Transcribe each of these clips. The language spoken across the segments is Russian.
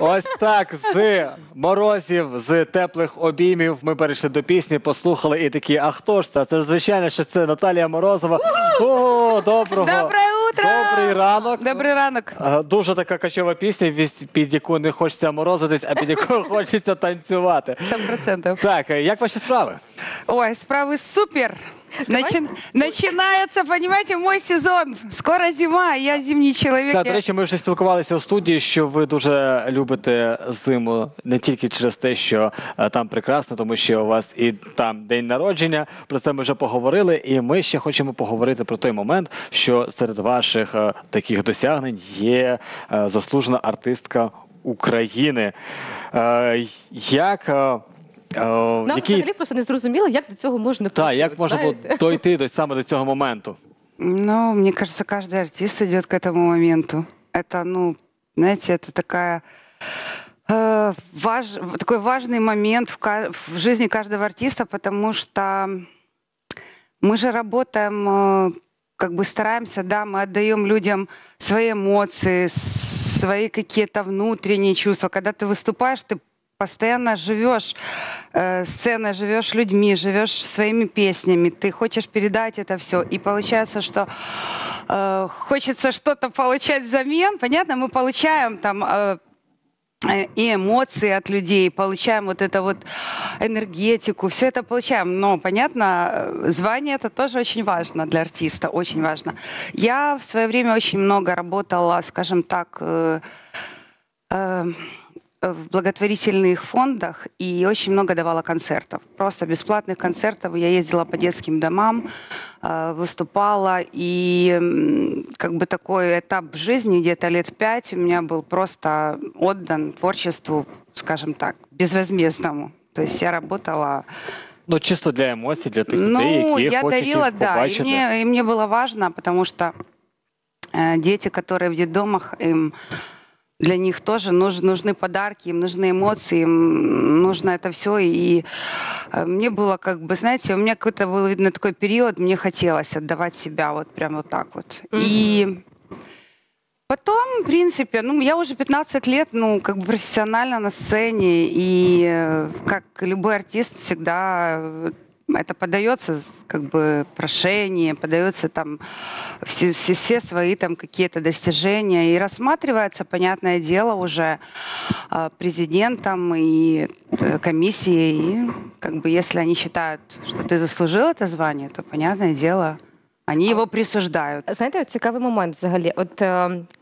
Ось так, з морозів, з теплих обіймів ми перейшли до пісні, послухали і такі, а хто ж це? Це, звичайно, що це Наталія Морозова. О, доброго! Добрий ранок. Добрий ранок. Дуже така качова пісня, під яку не хочеться морозитись, а під яку хочеться танцювати. 100%. Так, як ваші справи? Ой, справи супер. Начинается, понимаете, мой сезон. Скоро зима, я зимний человек. Так, до речі, ми вже спілкувалися у студії, що ви дуже любите зиму, не тільки через те, що там прекрасно, тому що у вас і там день народження. Про це ми вже поговорили, і ми ще хочемо поговорити про той момент, що серед ваших таких досягнень є заслужена артистка України. Нам взагалі просто не зрозуміло, як до цього можна прийти. Так, як можна було дойти саме до цього моменту? Ну, мені кажется, кожен артист йде до цього моменту. Це, ну, знаєте, це така... такой важный момент в жизни каждого артиста, потому что мы же работаем, как бы стараемся, да, мы отдаем людям свои эмоции, свои какие-то внутренние чувства. Когда ты выступаешь, ты постоянно живешь сценой, живешь людьми, живешь своими песнями, ты хочешь передать это все. И получается, что хочется что-то получать взамен. Понятно, мы получаем там и эмоции от людей, получаем вот эту вот энергетику, все это получаем. Но, понятно, звание это тоже очень важно для артиста, очень важно. Я в свое время очень много работала, скажем так, в благотворительных фондах и очень много давала концертов. Просто бесплатных концертов. Я ездила по детским домам, выступала. И как бы такой этап жизни, где-то лет 5, у меня был просто отдан творчеству, скажем так, безвозмездному. То есть я работала... Ну, чисто для эмоций, для таких людей, ну, я дарила, да. И мне было важно, потому что дети, которые в детдомах, для них тоже нужны подарки, им нужны эмоции, им нужно это все. И мне было как бы, знаете, у меня какой-то был, видно, такой период, мне хотелось отдавать себя вот прям вот так вот. И потом, в принципе, ну, я уже 15 лет, ну, как бы профессионально на сцене, и как любой артист всегда... Это подается, как бы, прошение, подается там все свои там какие-то достижения. И рассматривается, понятное дело, уже президентом и комиссией. И, как бы, если они считают, что ты заслужил это звание, то, понятное дело, они его присуждают. Знаете, цікавий момент взагалі. От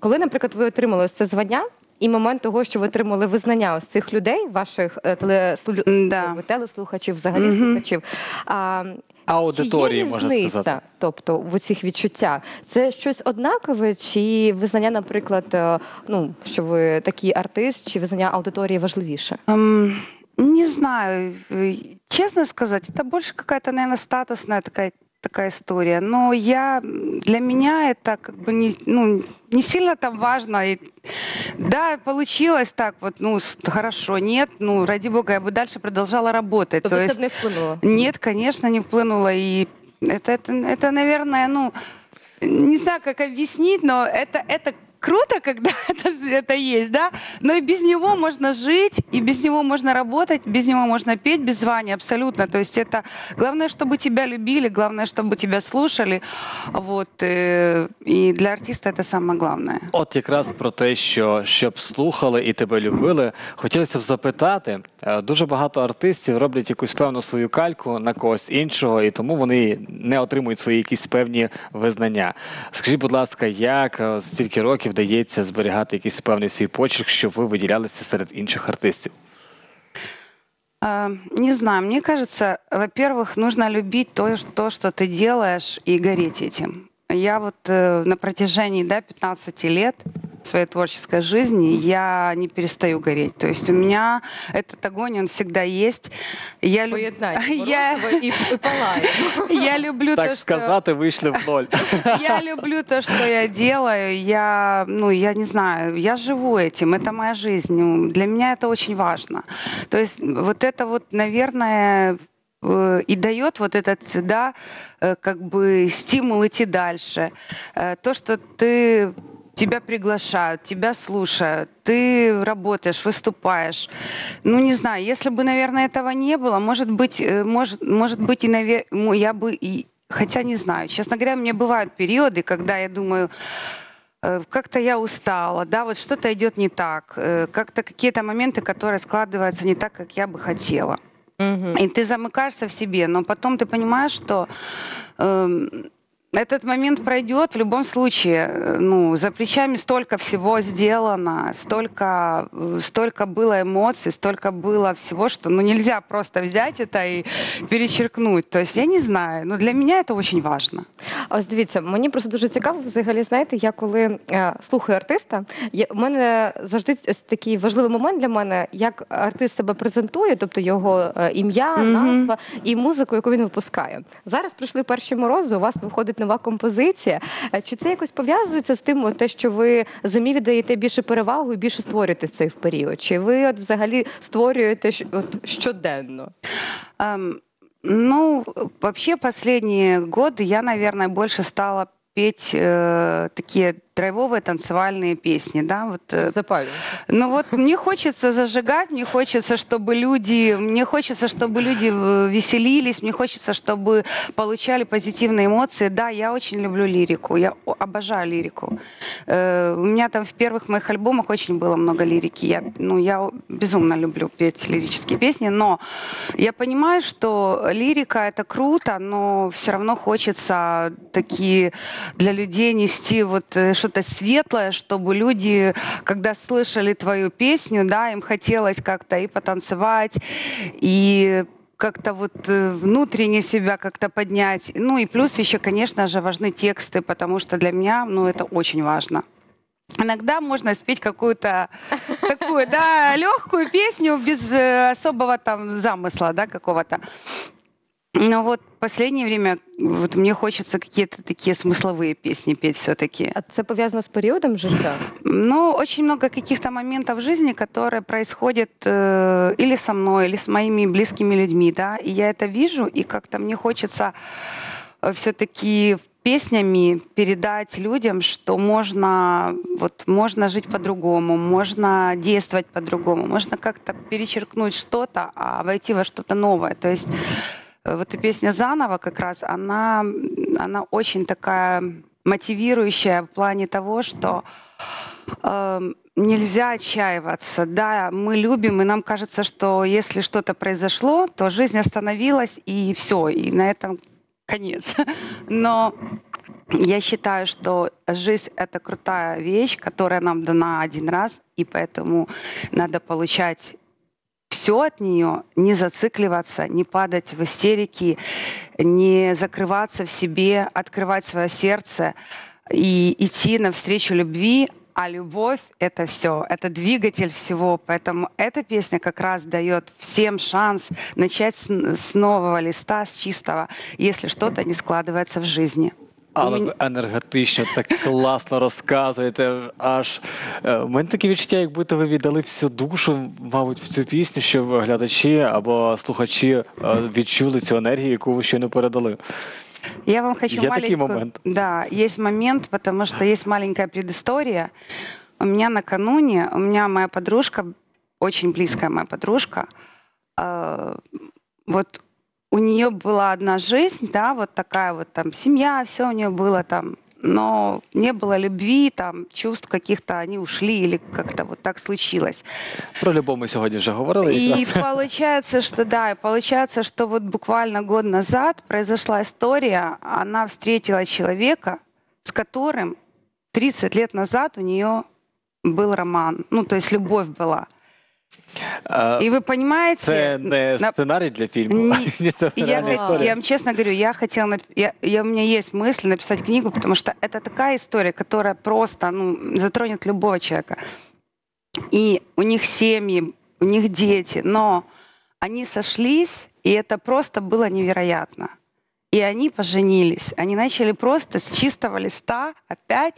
коли, наприклад, ви отримали це звання, і момент того, що ви отримали визнання ось цих людей, ваших телеслухачів, взагалі слухачів. Аудиторії, можна сказати. Тобто, в оцих відчуттях. Це щось однакове, чи визнання, наприклад, ну, що ви такий артист, чи визнання аудиторії важливіше? Не знаю. Чесно сказати, це більше якась, мабуть, статусна така история. Но для меня это как бы не сильно там важно. И, да, получилось так вот, ну, хорошо, нет, ну, ради бога, я бы дальше продолжала работать. То есть, не вплынуло? Нет, конечно, не вплынуло. И это, наверное, ну, не знаю, как объяснить, но это круто, когда это есть, да? Но и без него можно жить, и без него можно работать, без него можно петь, без звания, абсолютно. То есть это главное, чтобы тебя любили, главное, чтобы тебя слушали. Вот. И для артиста это самое главное. От якраз про те, що щоб слухали і тебе любили, хотілося б запитати. Дуже багато артистів роблять якусь певну свою кальку на когось іншого, і тому вони не отримують свої якісь певні визнання. Скажіть, будь ласка, як стільки років вдається зберігати якийсь певний свій почерк, щоб ви виділялися серед інших артистів? Не знаю. Мне кажется, во-первых, нужно любить то, что ты делаешь, и гореть этим. Я вот на протяжении, да, 15 лет своей творческой жизни я не перестаю гореть. То есть у меня этот огонь, он всегда есть. Я люблю то, что... Так сказать, и вышли в ноль. Я люблю то, что я делаю. Я, ну, я не знаю, я живу этим, это моя жизнь. Для меня это очень важно. То есть вот это вот, наверное... и дает вот этот, да, как бы стимул идти дальше. То, что ты тебя приглашают, тебя слушают, ты работаешь, выступаешь. Ну, не знаю, если бы, наверное, этого не было, может быть, и, наверное, я бы... И, хотя не знаю, честно говоря, у меня бывают периоды, когда я думаю... Как-то я устала, да, вот что-то идет не так, как-то какие-то моменты, которые складываются не так, как я бы хотела. И ты замыкаешься в себе, но потом ты понимаешь, что этот момент пройдет в любом случае. Ну, за плечами столько всего сделано, столько было эмоций, столько было всего, что ну, нельзя просто взять это и перечеркнуть. То есть я не знаю, но для меня это очень важно. Ось дивіться, мені просто дуже цікаво, взагалі, знаєте, я коли слухаю артиста, у мене завжди такий важливий момент для мене, як артист себе презентує, тобто його ім'я, назва і музику, яку він випускає. Зараз прийшли перші морози, у вас виходить нова композиція. Чи це якось пов'язується з тим, що ви зимі віддаєте більше перевагу і більше створюєте цей період? Чи ви взагалі створюєте щоденно? Ну, вообще последние годы я, наверное, больше стала петь такие драйвовые танцевальные песни, да, вот. Запали. Ну вот мне хочется зажигать, мне хочется, чтобы люди веселились, мне хочется, чтобы получали позитивные эмоции. Да, я очень люблю лирику, я обожаю лирику. У меня там в первых моих альбомах очень было много лирики. Я безумно люблю петь лирические песни, но я понимаю, что лирика это круто, но все равно хочется такие для людей нести вот что-то светлое, чтобы люди, когда слышали твою песню, да, им хотелось как-то и потанцевать, и как-то вот внутренне себя как-то поднять. Ну и плюс еще, конечно же, важны тексты, потому что для меня, ну, это очень важно. Иногда можно спеть какую-то такую, да, легкую песню без особого там замысла, да, какого-то. Ну вот в последнее время вот, мне хочется какие-то такие смысловые песни петь все-таки. А это связано с периодом жизни? Ну, очень много каких-то моментов в жизни, которые происходят или со мной, или с моими близкими людьми, да, и я это вижу, и как-то мне хочется все-таки песнями передать людям, что можно, вот, можно жить по-другому, можно действовать по-другому, можно как-то перечеркнуть что-то, а войти во что-то новое, то есть... Вот и песня «Заново» как раз, она очень такая мотивирующая в плане того, что нельзя отчаиваться. Да, мы любим, и нам кажется, что если что-то произошло, то жизнь остановилась, и все, и на этом конец. Но я считаю, что жизнь — это крутая вещь, которая нам дана один раз, и поэтому надо получать... все от нее, не зацикливаться, не падать в истерики, не закрываться в себе, открывать свое сердце и идти навстречу любви. А любовь — это все, это двигатель всего. Поэтому эта песня как раз дает всем шанс начать с нового листа, с чистого, если что-то не складывается в жизни. Але ви енергетично, так класно розказуєте, аж... У мене таке відчуття, якби ви віддали всю душу, мабуть, в цю пісню, щоб глядачі або слухачі відчули цю енергію, яку ви щойно передали. Я вам хочу маленькую... Є такий момент? Да, є момент, тому що є маленька предісторія. У мене накануні, у мене моя подружка, дуже близька моя подружка, вот... У нее была одна жизнь, да, вот такая вот там семья, все у нее было там, но не было любви, там, чувств каких-то, они ушли или как-то вот так случилось. Про любовь мы сегодня уже говорили. И получается, что да, и получается, что вот буквально год назад произошла история, она встретила человека, с которым 30 лет назад у нее был роман, ну, то есть любовь была. И вы понимаете... Это не сценарий для фильма. Я вам честно говорю, я хотела... У меня есть мысль написать книгу, потому что это такая история, которая просто затронет любого человека. И у них семьи, у них дети, но они сошлись, и это просто было невероятно. И они поженились. Они начали просто с чистого листа опять,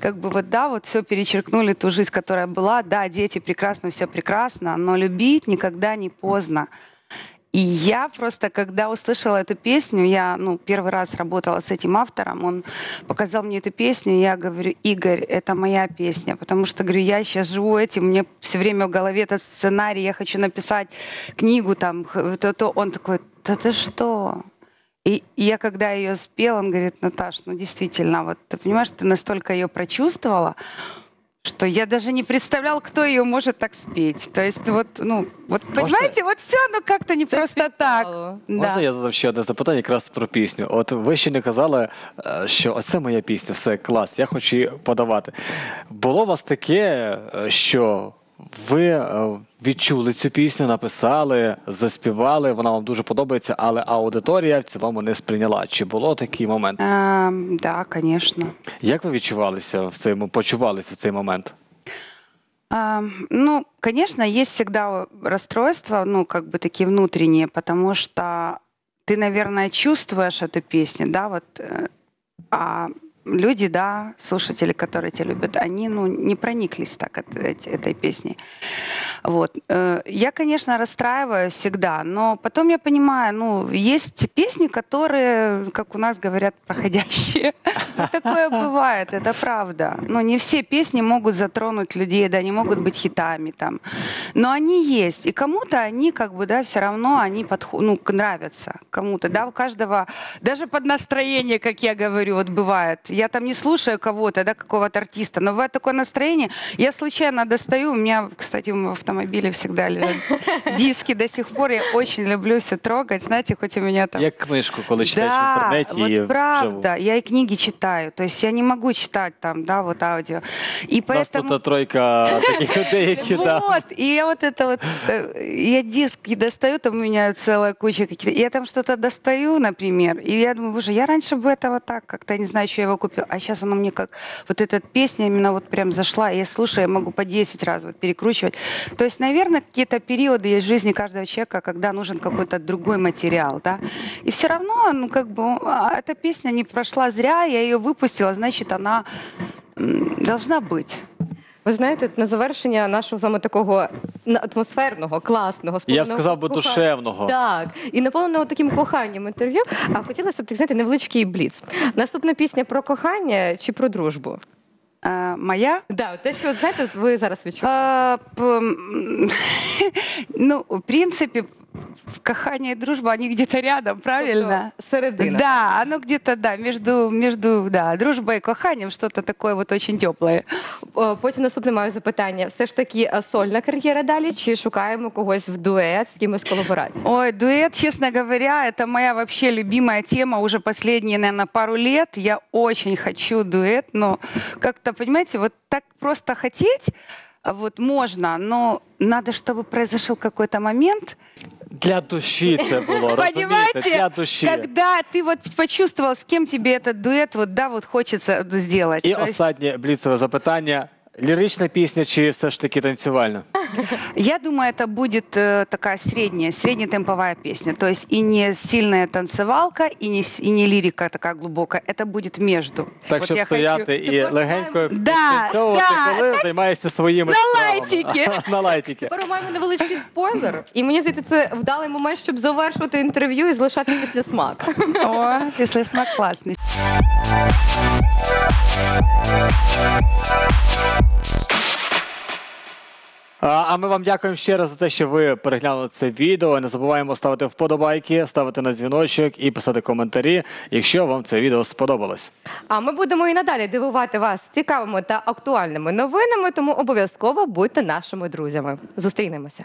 как бы вот, да, вот все перечеркнули, ту жизнь, которая была. Да, дети прекрасно, все прекрасно, но любить никогда не поздно. И я просто, когда услышала эту песню, я первый раз работала с этим автором, он показал мне эту песню, и я говорю: Игорь, это моя песня, потому что, говорю, я сейчас живу этим, мне все время в голове этот сценарий, я хочу написать книгу, там, то-то. Он такой: да ты что? И я когда ее спела, он говорит: Наташ, ну действительно, вот ты понимаешь, ты настолько ее прочувствовала, что я даже не представлял, кто ее может так спеть. То есть вот, вот понимаете, вот все оно как-то не просто так. Можна я задам ще одне запитання якраз про пісню? От ви ще не казали, що оце моя пісня, все клас, я хочу її подавати. Було у вас таке, що ви відчули цю пісню, написали, заспівали, вона вам дуже подобається, але аудиторія в цілому не сприйняла. Чи було такий момент? Так, звісно. Як ви почувалися в цей момент? Ну, конечно, есть всегда расстройства, как бы такие внутренние, потому что ты, наверное, чувствуешь эту песню, да, вот, люди, да, слушатели, которые тебя любят, они, не прониклись так от этой песни. Вот. Я, конечно, расстраиваюсь всегда, но потом я понимаю, есть песни, которые, как у нас говорят, проходящие. Такое бывает, это правда. Но не все песни могут затронуть людей, да, не могут быть хитами там. Но они есть, и кому-то они, как бы, да, все равно они нравятся кому-то, да, у каждого, даже под настроение, как я говорю, вот бывает. Я там не слушаю кого-то, да, какого-то артиста, но бывает такое настроение. Я случайно достаю, у меня, кстати, в автомобиле всегда лежат диски до сих пор. Я очень люблю все трогать, знаете, хоть у меня там... Я книжку, когда читаешь в интернете, вот правда, я и книги читаю, то есть я не могу читать там, да, вот аудио. И поэтому... У нас тут тройка таких людей, да. Вот, и я вот это вот, я диски достаю, там у меня целая куча каких-то... Я там что-то достаю, например, и я думаю, боже, я раньше бы этого так как-то, не знаю, что я его купила, а сейчас она мне как... Вот эта песня именно вот прям зашла, я слушаю, я могу по 10 раз вот перекручивать. То есть, наверное, какие-то периоды есть в жизни каждого человека, когда нужен какой-то другой материал, да. И все равно, как бы, эта песня не прошла зря, я ее выпустила, значит, она должна быть. Ви знаєте, на завершення нашого з вами такого атмосферного, класного, я б сказав би душевного. Так, і наповненого таким коханням інтерв'ю, а хотілося б, так знаєте, невеличкий бліц. Наступна пісня про кохання чи про дружбу? Моя? Да, те, що, знаєте, ви зараз відчуваєте. В принципі, кохание и дружба, они где-то рядом, правильно? Середина. Да, оно где-то, да, между дружбой и коханием что-то такое вот очень теплое. Потім наступне маю запитання. Все ж таки сольна кар'єра далі, чи шукаємо когось в дует, з кимось колаборацію? Ой, дует, честно говоря, это моя вообще любимая тема уже последние, наверное, пару лет. Я очень хочу дуэт, но как-то, понимаете, вот так просто хотеть... Вот можно, но надо, чтобы произошел какой-то момент. Для души это было, понимаете, для души. Когда ты вот почувствовал, с кем тебе этот дуэт, вот да, вот хочется сделать. И последнее блицевое запитание. Лиричная песня, чи все ж таки танцевальная? Я думаю, это будет такая среднетемповая песня. То есть и не сильная танцевалка, и не лирика такая глубокая. Это будет между. Так, вот чтобы стоять и легенько танцевать, занимаешься своими справами. На лайтике. Тепер маємо невеличкий спойлер. І мені здається, це вдалий момент, щоб завершувати інтерв'ю і залишати післясмак. О, післясмак класний. А ми вам дякуємо ще раз за те, що ви переглянули це відео. Не забуваємо ставити вподобайки, ставити на дзвіночок і писати коментарі, якщо вам це відео сподобалось. А ми будемо і надалі дивувати вас цікавими та актуальними новинами, тому обов'язково будьте нашими друзями. Зустрінемося!